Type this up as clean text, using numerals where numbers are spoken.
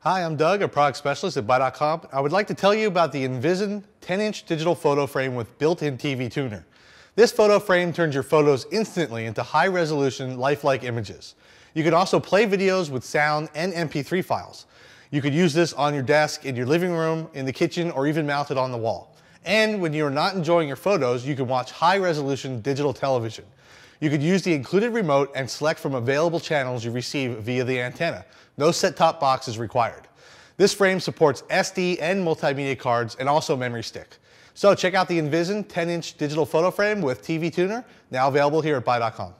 Hi, I'm Doug, a product specialist at Buy.com. I would like to tell you about the Envizen 10-inch digital photo frame with built-in TV tuner. This photo frame turns your photos instantly into high-resolution, lifelike images. You can also play videos with sound and MP3 files. You could use this on your desk, in your living room, in the kitchen, or even mount it on the wall. And when you're not enjoying your photos, you can watch high-resolution digital television. You could use the included remote and select from available channels you receive via the antenna. No set-top box is required. This frame supports SD and multimedia cards and also memory stick. So check out the Envizen 10-inch digital photo frame with TV tuner, now available here at Buy.com.